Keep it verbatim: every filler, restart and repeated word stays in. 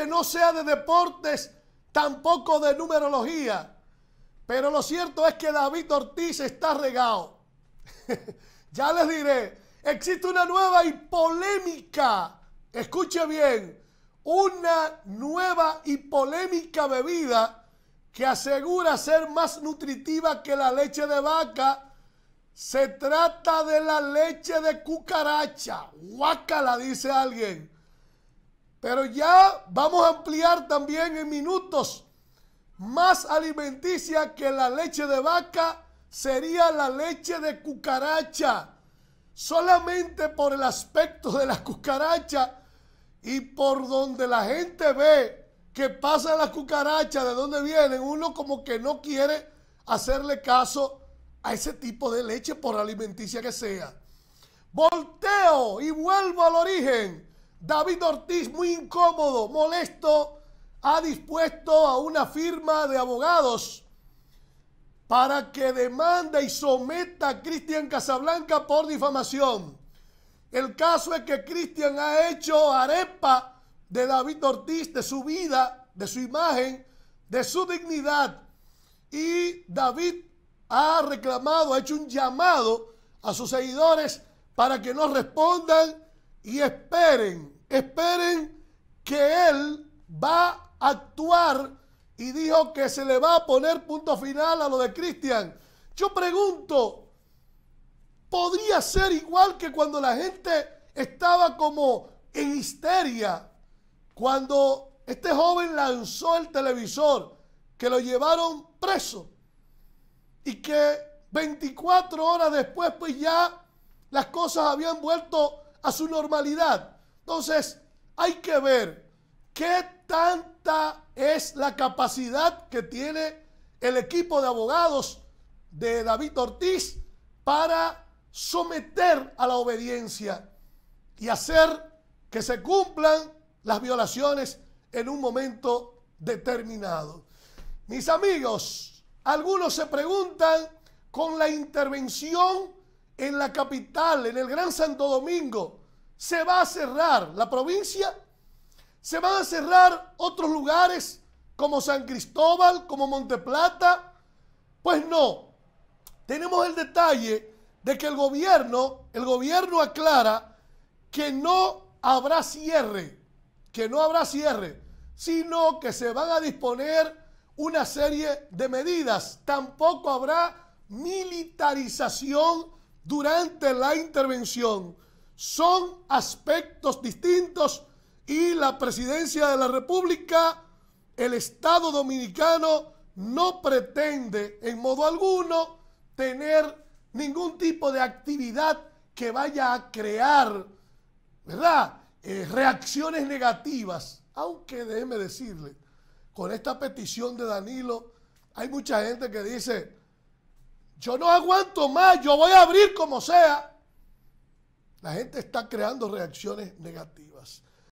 que no sea de deportes, tampoco de numerología. Pero lo cierto es que David Ortiz está regado. Ya les diré, existe una nueva y polémica, escuche bien, una nueva y polémica bebida que asegura ser más nutritiva que la leche de vaca. Se trata de la leche de cucaracha. Guácala, dice alguien. Pero ya vamos a ampliar también en minutos. Más alimenticia que la leche de vaca sería la leche de cucaracha. Solamente por el aspecto de la cucaracha y por donde la gente ve que pasa la cucaracha, de dónde vienen, uno como que no quiere hacerle caso a ese tipo de leche por alimenticia que sea. Volteo y vuelvo al origen. David Ortiz, muy incómodo, molesto, ha dispuesto a una firma de abogados para que demande y someta a Cristian Casablanca por difamación. El caso es que Cristian ha hecho arepa de David Ortiz, de su vida, de su imagen, de su dignidad. Y David ha reclamado, ha hecho un llamado a sus seguidores para que no respondan y esperen, esperen que él va a actuar, y dijo que se le va a poner punto final a lo de Cristian. Yo pregunto, ¿podría ser igual que cuando la gente estaba como en histeria? Cuando este joven lanzó el televisor, que lo llevaron preso y que veinticuatro horas después pues ya las cosas habían vuelto a su normalidad. Entonces hay que ver qué tanta es la capacidad que tiene el equipo de abogados de David Ortiz para someter a la obediencia y hacer que se cumplan las violaciones en un momento determinado. Mis amigos, algunos se preguntan, con la intervención en la capital, en el Gran Santo Domingo, ¿se va a cerrar la provincia? ¿Se van a cerrar otros lugares como San Cristóbal, como Monte Plata? Pues no. Tenemos el detalle de que el gobierno, el gobierno aclara que no habrá cierre, que no habrá cierre, sino que se van a disponer una serie de medidas. Tampoco habrá militarización durante la intervención. Son aspectos distintos. Y la presidencia de la República, el Estado Dominicano, no pretende en modo alguno tener ningún tipo de actividad que vaya a crear, ¿verdad?, Eh, reacciones negativas. Aunque déjeme decirle, con esta petición de Danilo, hay mucha gente que dice, yo no aguanto más, yo voy a abrir como sea. La gente está creando reacciones negativas.